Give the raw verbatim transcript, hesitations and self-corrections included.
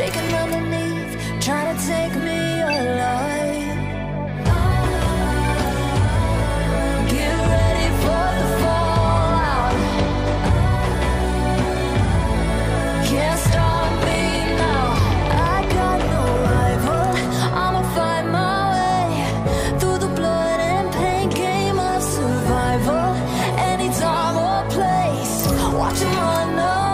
shaking underneath, trying to take me alive. I get ready for the fallout. Can't stop me now. I got no rival. I'ma find my way through the blood and pain, game of survival. Any time or place, watching my nose.